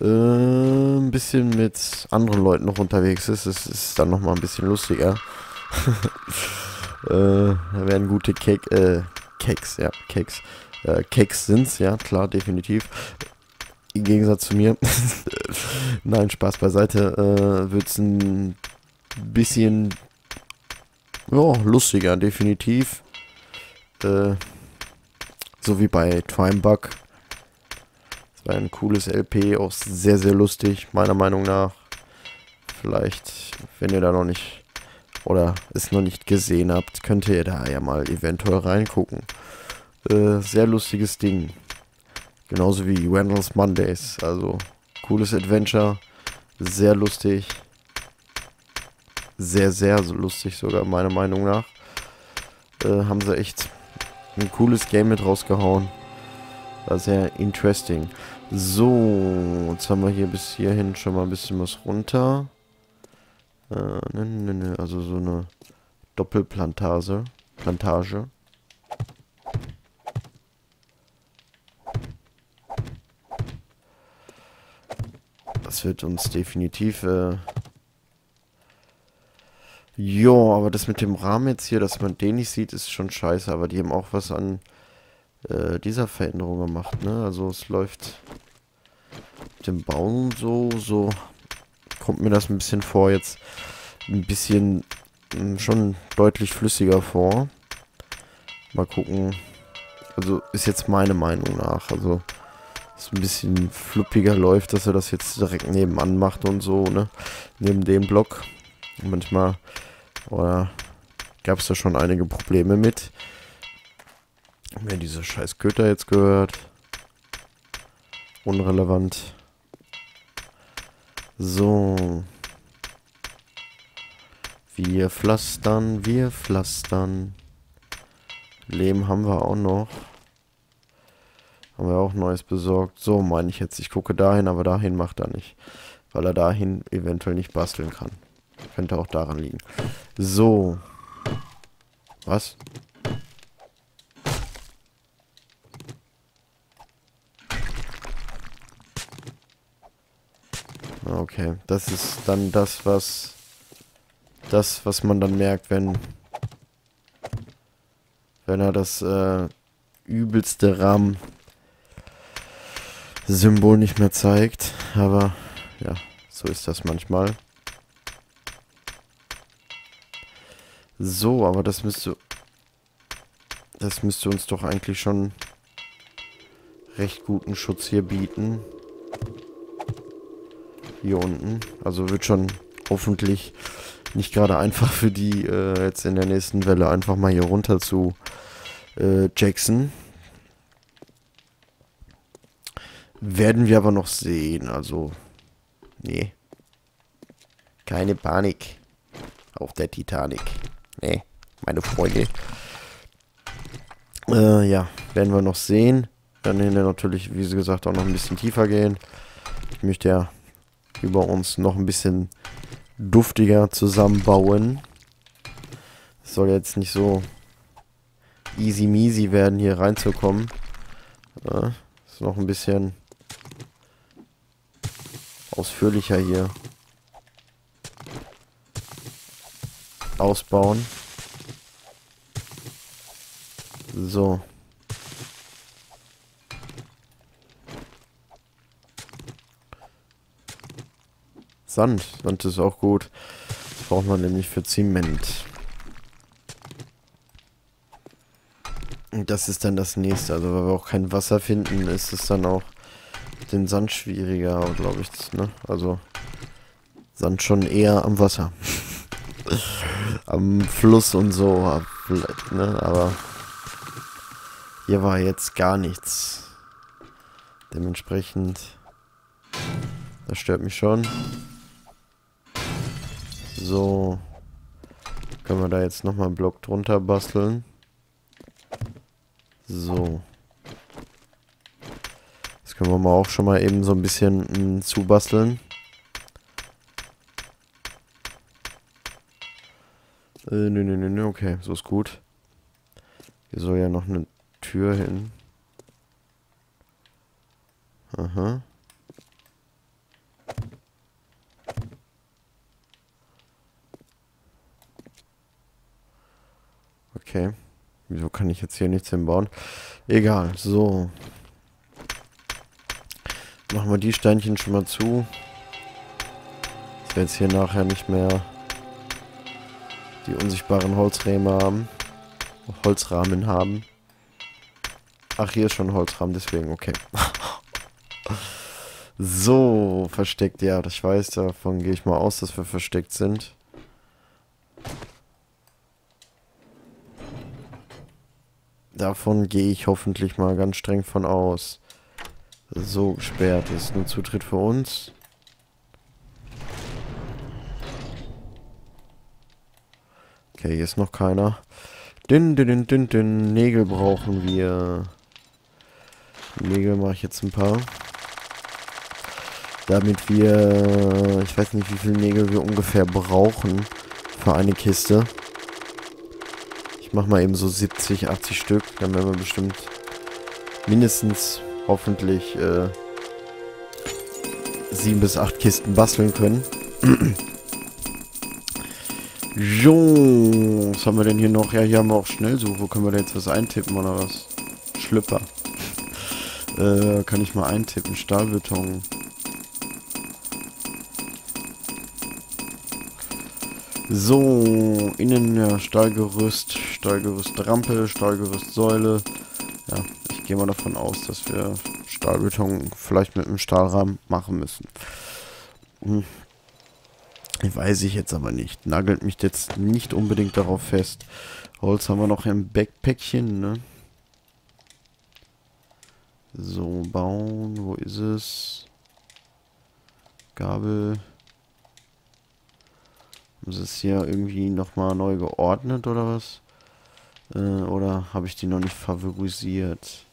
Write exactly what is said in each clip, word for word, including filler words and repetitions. äh, ein bisschen mit anderen Leuten noch unterwegs ist. Es ist dann nochmal ein bisschen lustiger. äh, da werden gute Cake, äh, Cakes, ja, Cakes. Äh, Cakes sind's, ja, klar, definitiv. Im Gegensatz zu mir. Nein, Spaß beiseite. Äh, wird's ein bisschen, ja, lustiger, definitiv. Äh, so wie bei Trimebug. Das war ein cooles L P, auch sehr, sehr lustig, meiner Meinung nach. Vielleicht, wenn ihr da noch nicht, oder es noch nicht gesehen habt, könnt ihr da ja mal eventuell reingucken. Äh, sehr lustiges Ding. Genauso wie Randall's Mondays. Also, cooles Adventure. Sehr lustig. Sehr, sehr lustig sogar, meiner Meinung nach. Äh, haben sie echt ein cooles Game mit rausgehauen. War sehr interesting. So, jetzt haben wir hier bis hierhin schon mal ein bisschen was runter. Äh, ne, ne, ne, also so eine Doppelplantage. Plantage. Das wird uns definitiv... Äh jo, aber das mit dem Rahmen jetzt hier, dass man den nicht sieht, ist schon scheiße. Aber die haben auch was an äh, dieser Veränderung gemacht, ne? Also es läuft mit dem Bauen so, so... kommt mir das ein bisschen vor, jetzt ein bisschen schon deutlich flüssiger vor. Mal gucken. Also ist jetzt meine Meinung nach. Also es ein bisschen fluppiger läuft, dass er das jetzt direkt nebenan macht und so, ne? Neben dem Block. Manchmal oder gab es da schon einige Probleme mit. Haben wir diese scheiß Köter jetzt gehört. Unrelevant. So. Wir pflastern, wir pflastern. Lehm haben wir auch noch. Haben wir auch Neues besorgt. So meine ich jetzt. Ich gucke dahin, aber dahin macht er nicht. Weil er dahin eventuell nicht basteln kann. Könnte auch daran liegen. So. Was? Okay, das ist dann das, was das, was man dann merkt, wenn wenn er das äh, übelste Rahmen-Symbol nicht mehr zeigt. Aber ja, so ist das manchmal. So, aber das müsste das müsste uns doch eigentlich schon recht guten Schutz hier bieten. Hier unten. Also wird schon hoffentlich nicht gerade einfach für die äh, jetzt in der nächsten Welle einfach mal hier runter zu äh, Jackson. Werden wir aber noch sehen. Also, nee. Keine Panik. Auf der Titanic. Nee, meine Freunde. Äh, ja, werden wir noch sehen. Dann hinterher natürlich, wie gesagt, auch noch ein bisschen tiefer gehen. Ich möchte ja über uns noch ein bisschen duftiger zusammenbauen. Es soll jetzt nicht so easy measy werden, hier reinzukommen. Ja, ist noch ein bisschen ausführlicher hier ausbauen. So. Sand. Sand ist auch gut. Das braucht man nämlich für Zement. Und das ist dann das nächste. Also, weil wir auch kein Wasser finden, ist es dann auch den Sand schwieriger, glaube ich. Ne? Also, Sand schon eher am Wasser. Am Fluss und so. Vielleicht, ne? Aber hier war jetzt gar nichts. Dementsprechend, das stört mich schon. So, können wir da jetzt nochmal einen Block drunter basteln. So. Das können wir mal auch schon mal eben so ein bisschen zu basteln. Äh, nö, nö, nö, nö, okay, so ist gut. Hier soll ja noch eine Tür hin. Aha. Okay. Wieso kann ich jetzt hier nichts hinbauen? Egal, so. Machen wir die Steinchen schon mal zu. Dass wir jetzt hier nachher nicht mehr die unsichtbaren Holzrähme haben. Holzrahmen haben. Ach, hier ist schon Holzrahmen, deswegen, okay. So, versteckt, ja, ich weiß, davon gehe ich mal aus, dass wir versteckt sind. Davon gehe ich hoffentlich mal ganz streng von aus. So, gesperrt ist nur Zutritt für uns. Okay, hier ist noch keiner. Din, din, din, din, din. Nägel brauchen wir. Nägel mache ich jetzt ein paar. Damit wir... Ich weiß nicht, wie viele Nägel wir ungefähr brauchen für eine Kiste. Ich mache mal eben so siebzig, achtzig Stück. Dann werden wir bestimmt mindestens, hoffentlich, äh, sieben bis acht Kisten basteln können. Jo, was haben wir denn hier noch? Ja, hier haben wir auch Schnellsuche. Können wir da jetzt was eintippen oder was? Schlüpper. Äh, kann ich mal eintippen. Stahlbeton. So, innen, ja, Stahlgerüst, Stahlgerüst Rampe, Stahlgerüst Säule. Ja, ich gehe mal davon aus, dass wir Stahlbeton vielleicht mit einem Stahlrahmen machen müssen. Hm. Weiß ich jetzt aber nicht. Nagelt mich jetzt nicht unbedingt darauf fest. Holz haben wir noch im Backpäckchen, ne? So, bauen. Wo ist es? Gabel. Ist es hier irgendwie nochmal neu geordnet oder was? Äh, oder habe ich die noch nicht favorisiert?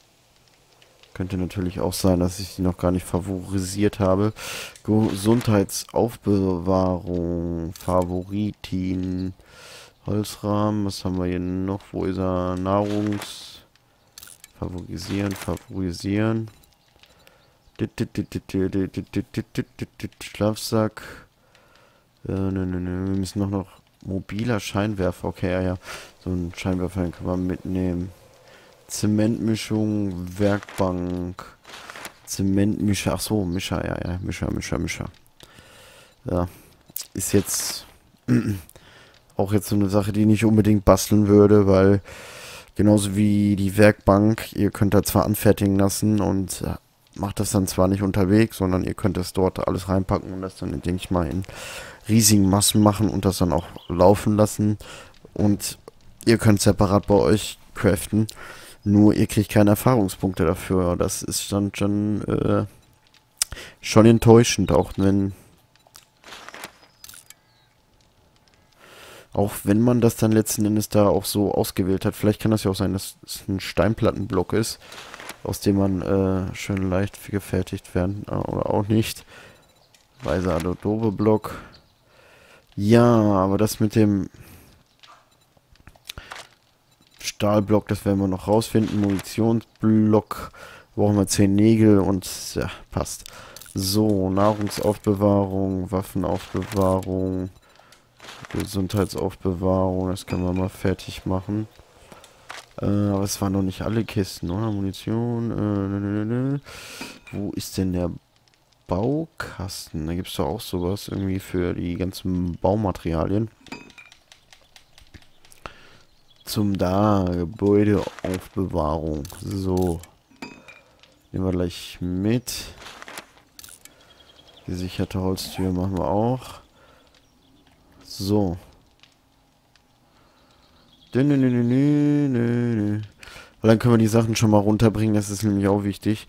Könnte natürlich auch sein, dass ich die noch gar nicht favorisiert habe. Gesundheitsaufbewahrung. Favoritin. Holzrahmen. Was haben wir hier noch? Wo ist er? Nahrungs. Favorisieren, favorisieren. Schlafsack. Äh, ne, ne, ne. Wir müssen noch, noch mobiler Scheinwerfer. Okay, ja, ja. So einen Scheinwerfer kann man mitnehmen. Zementmischung, Werkbank, Zementmischer, ach so, Mischer, ja, ja, Mischer, Mischer, Mischer. Ja, ist jetzt auch jetzt so eine Sache, die ich nicht unbedingt basteln würde, weil genauso wie die Werkbank, ihr könnt da zwar anfertigen lassen und macht das dann zwar nicht unterwegs, sondern ihr könnt das dort alles reinpacken und das dann, denke ich mal, in riesigen Massen machen und das dann auch laufen lassen und ihr könnt separat bei euch craften. Nur ihr kriegt keine Erfahrungspunkte dafür. Das ist dann schon, äh, schon enttäuschend, auch wenn auch wenn man das dann letzten Endes da auch so ausgewählt hat. Vielleicht kann das ja auch sein, dass es ein Steinplattenblock ist, aus dem man äh, schön leicht gefertigt werden äh, oder auch nicht. Weiser Adobe-Block. Ja, aber das mit dem Stahlblock, das werden wir noch rausfinden. Munitionsblock, brauchen wir zehn Nägel und ja, passt. So, Nahrungsaufbewahrung, Waffenaufbewahrung, Gesundheitsaufbewahrung, das können wir mal fertig machen. Äh, aber es waren noch nicht alle Kisten, oder? Munition, äh, wo ist denn der Baukasten? Da gibt es doch auch sowas irgendwie für die ganzen Baumaterialien. Zum da Gebäudeaufbewahrung. So. Nehmen wir gleich mit. Gesicherte Holztür machen wir auch. So. Weil dann können wir die Sachen schon mal runterbringen. Das ist nämlich auch wichtig.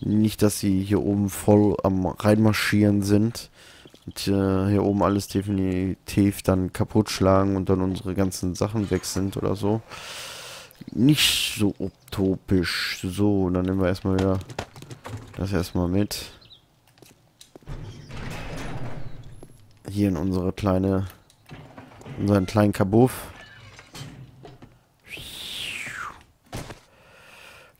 Nicht, dass sie hier oben voll am Reinmarschieren sind. Und, äh, hier oben alles definitiv dann kaputt schlagen und dann unsere ganzen Sachen weg sind oder so. Nicht so utopisch. So, dann nehmen wir erstmal wieder das erstmal mit. Hier in unsere kleine, unseren kleinen Kabuff.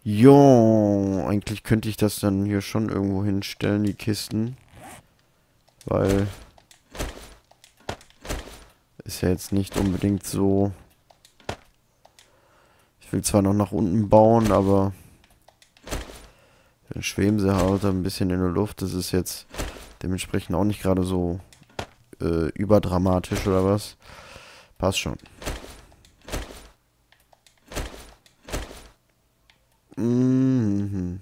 Jo, eigentlich könnte ich das dann hier schon irgendwo hinstellen, die Kisten. Weil ist ja jetzt nicht unbedingt so Ich will zwar noch nach unten bauen, aber dann schweben sie halt ein bisschen in der Luft. Das ist jetzt dementsprechend auch nicht gerade so äh, überdramatisch oder was. Passt schon. Mhm.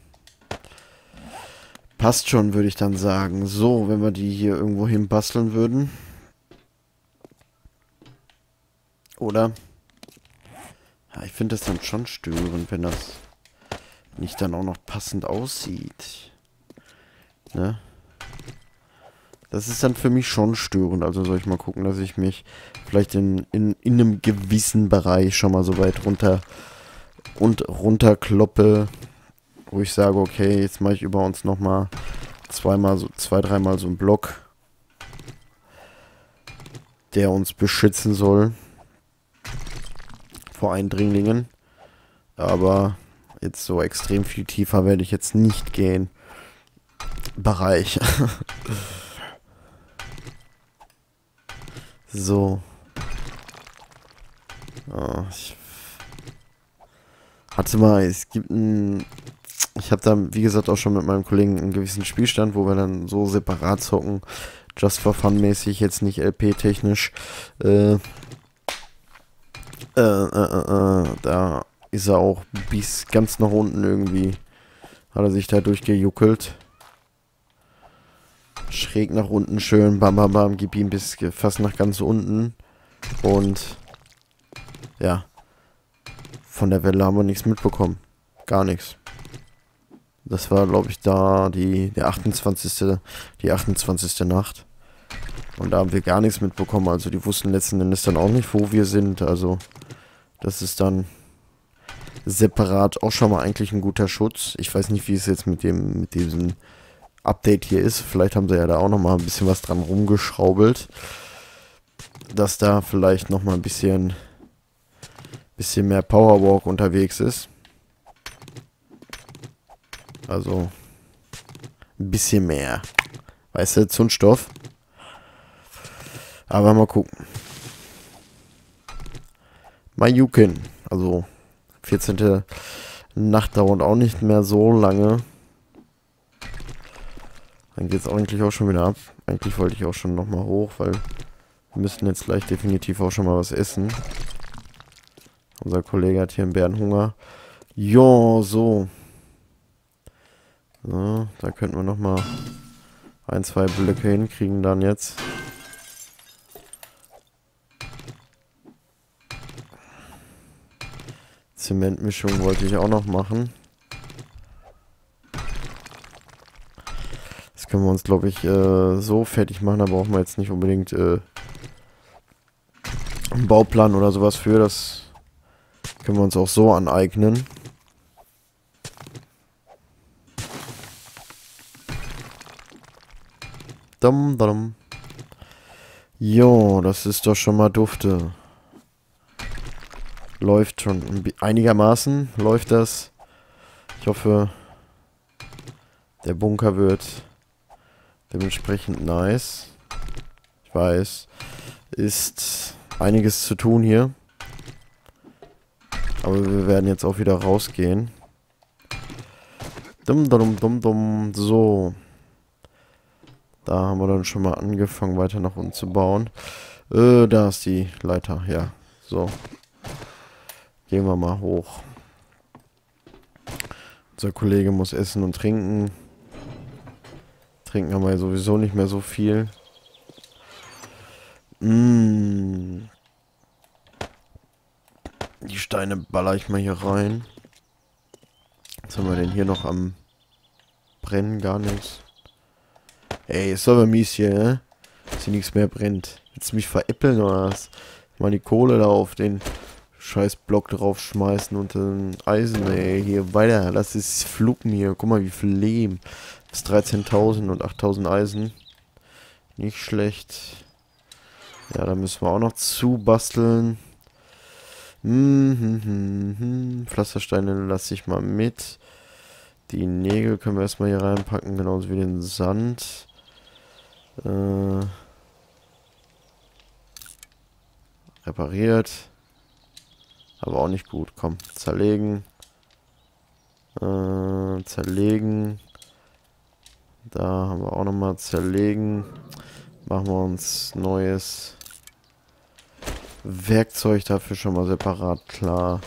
Passt schon, würde ich dann sagen. So, wenn wir die hier irgendwo hin basteln würden. Oder? Ja, ich finde das dann schon störend, wenn das nicht dann auch noch passend aussieht. Ne? Das ist dann für mich schon störend. Also soll ich mal gucken, dass ich mich vielleicht in, in, in einem gewissen Bereich schon mal so weit runter und runter kloppe, wo ich sage, okay, jetzt mache ich über uns nochmal zweimal so, zwei, dreimal so einen Block, der uns beschützen soll vor Eindringlingen. Aber jetzt so extrem viel tiefer werde ich jetzt nicht gehen. Bereich. So. Oh, ich warte mal, es gibt ein... Ich habe da, wie gesagt, auch schon mit meinem Kollegen einen gewissen Spielstand, wo wir dann so separat zocken. Just for fun mäßig, jetzt nicht L P-technisch. Äh, äh, äh, äh, da ist er auch bis ganz nach unten irgendwie. Hat er sich da durchgejuckelt. Schräg nach unten schön, bam bam bam, gib ihm bis fast nach ganz unten. Und ja, von der Welle haben wir nichts mitbekommen. Gar nichts. Das war, glaube ich, da die der achtundzwanzigste. die achtundzwanzigste. Nacht. Und da haben wir gar nichts mitbekommen. Also die wussten letzten Endes dann auch nicht, wo wir sind. Also das ist dann separat auch schon mal eigentlich ein guter Schutz. Ich weiß nicht, wie es jetzt mit dem mit diesem Update hier ist. Vielleicht haben sie ja da auch noch mal ein bisschen was dran rumgeschraubelt, dass da vielleicht noch mal ein bisschen bisschen mehr Powerwalk unterwegs ist. Also ein bisschen mehr, weißt du, Zündstoff. Aber mal gucken. Mayukin, also vierzehnte. Nacht dauert auch nicht mehr so lange. Dann geht es eigentlich auch schon wieder ab. Eigentlich wollte ich auch schon nochmal hoch, weil wir müssen jetzt gleich definitiv auch schon mal was essen. Unser Kollege hat hier einen Bärenhunger. Jo, so. So, da könnten wir nochmal ein, zwei Blöcke hinkriegen dann jetzt. Zementmischung wollte ich auch noch machen. Können wir uns, glaube ich, äh, so fertig machen. Da brauchen wir jetzt nicht unbedingt äh, einen Bauplan oder sowas für. Das können wir uns auch so aneignen. Dum, dum. Jo, das ist doch schon mal dufte. Läuft schon einigermaßen. Läuft das. Ich hoffe, der Bunker wird... dementsprechend nice. Ich weiß, ist einiges zu tun hier. Aber wir werden jetzt auch wieder rausgehen. Dum, dum, dum, dum. So. Da haben wir dann schon mal angefangen, weiter nach unten zu bauen. Äh, da ist die Leiter. Ja, so. Gehen wir mal hoch. Unser Kollege muss essen und trinken. Trinken haben wir ja sowieso nicht mehr so viel. Mm. Die Steine baller ich mal hier rein. Was haben wir denn hier noch am Brennen? Gar nichts. Ey, ist aber mies hier, ne? Dass hier nichts mehr brennt. Willst du mich veräppeln oder was? Mal die Kohle da auf den scheiß Block drauf schmeißen und den Eisen, ey. Hier weiter. Lass es fluppen hier. Guck mal, wie viel Lehm. Bis dreizehntausend und achttausend Eisen. Nicht schlecht. Ja, da müssen wir auch noch zu basteln. Hm, hm, hm, hm. Pflastersteine lasse ich mal mit. Die Nägel können wir erstmal hier reinpacken, genauso wie den Sand. Äh, repariert. Aber auch nicht gut. Komm, zerlegen. Äh, zerlegen. Da haben wir auch nochmal zerlegen. Machen wir uns neues Werkzeug dafür schon mal separat klar.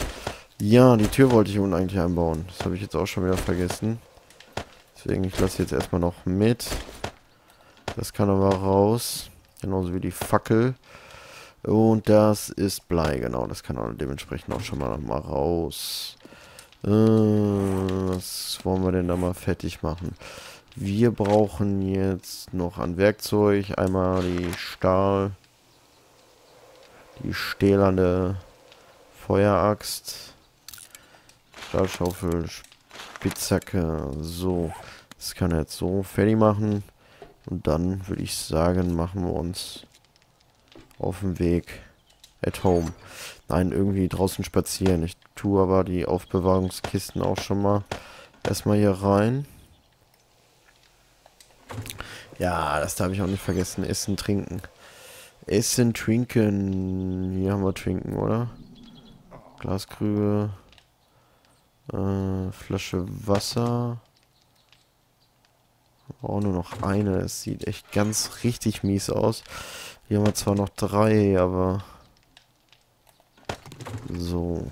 Ja, die Tür wollte ich unten eigentlich einbauen. Das habe ich jetzt auch schon wieder vergessen. Deswegen, ich lasse jetzt erstmal noch mit. Das kann aber raus. Genauso wie die Fackel. Und das ist Blei, genau. Das kann auch dementsprechend auch schon mal nochmal raus. Äh, was wollen wir denn da mal fertig machen? Wir brauchen jetzt noch an Werkzeug. Einmal die Stahl. Die stählerne Feueraxt. Stahlschaufel, Spitzhacke. So. Das kann er jetzt so fertig machen. Und dann würde ich sagen, machen wir uns auf dem Weg at home. Nein, irgendwie draußen spazieren. Ich tue aber die Aufbewahrungskisten auch schon mal erstmal hier rein. Ja, das darf ich auch nicht vergessen. Essen, trinken. Essen, trinken. Hier haben wir trinken, oder? Glaskrüge. Äh, Flasche Wasser. Auch nur noch eine. Es sieht echt ganz richtig mies aus. Hier haben wir zwar noch drei, aber... So.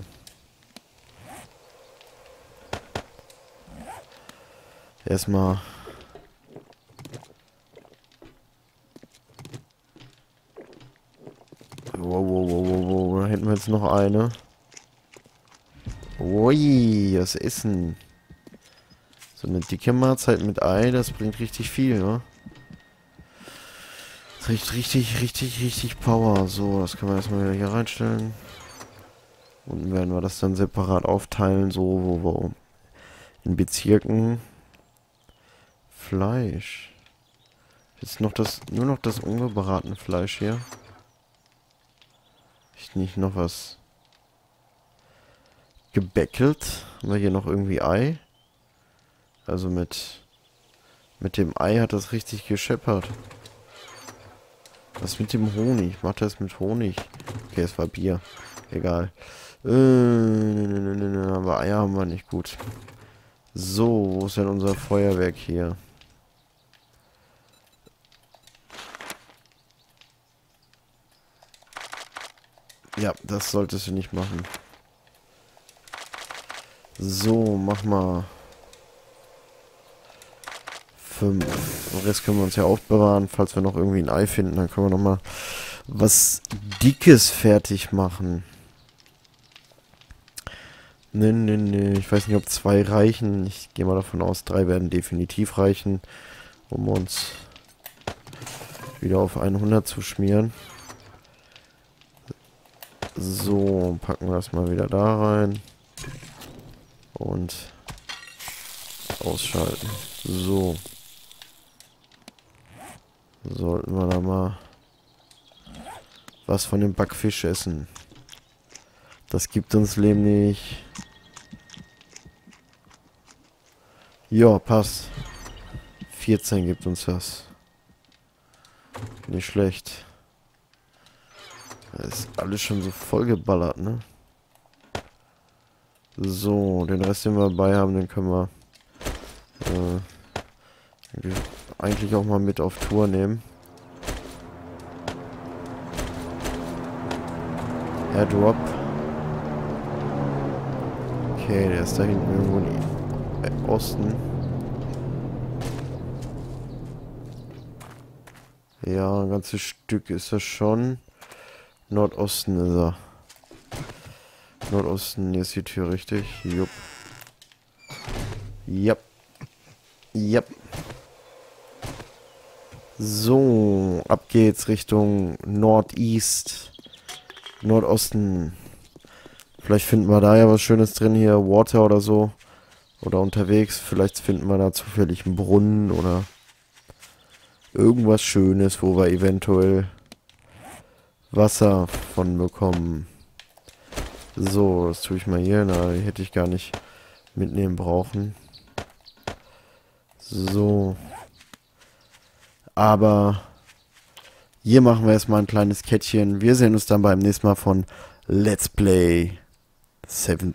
Erstmal... Wow, wow, wow, wow, wow. Da hätten wir jetzt noch eine. Ui, das Essen. So eine dicke Mahlzeit mit Ei, das bringt richtig viel, ne? Das riecht richtig, richtig, richtig Power. So, das können wir erstmal wieder hier reinstellen. Unten werden wir das dann separat aufteilen. So, wo wir in Bezirken Fleisch. Jetzt noch das, nur noch das ungebratene Fleisch hier. Ich nicht noch was gebeckelt. Haben wir hier noch irgendwie Ei? Also mit, mit dem Ei hat das richtig gescheppert. Was mit dem Honig? Macht das mit Honig? Okay, es war Bier. Egal. Äh, ne, ne, ne, ne, aber Eier haben wir nicht gut. So, wo ist denn unser Feuerwerk hier? Ja, das solltest du nicht machen. So, mach mal. fünf. Den Rest können wir uns ja aufbewahren, falls wir noch irgendwie ein Ei finden. Dann können wir nochmal was Dickes fertig machen. Ne, ne, ne. Ich weiß nicht, ob zwei reichen. Ich gehe mal davon aus, drei werden definitiv reichen, um uns wieder auf hundert zu schmieren. So, packen wir das mal wieder da rein. Und ausschalten. So. Sollten wir da mal was von dem Backfisch essen. Das gibt uns nämlich... Ja, passt. vierzehn gibt uns das. Nicht schlecht. Das ist alles schon so vollgeballert, ne? So, den Rest, den wir dabei haben, den können wir äh, eigentlich auch mal mit auf Tour nehmen. Airdrop. Okay, der ist da hinten irgendwo im Osten. Ja, ein ganzes Stück ist das schon. Nordosten ist er. Nordosten, hier ist die Tür richtig. Jupp. Jupp. Jupp. So, ab geht's Richtung Nordeast. Nordosten. Vielleicht finden wir da ja was Schönes drin hier. Water oder so. Oder unterwegs. Vielleicht finden wir da zufällig einen Brunnen oder irgendwas Schönes, wo wir eventuell Wasser von bekommen. So, das tue ich mal hier. Na, die hätte ich gar nicht mitnehmen brauchen. So. Aber hier machen wir erstmal ein kleines Kettchen. Wir sehen uns dann beim nächsten Mal von Let's Play. seven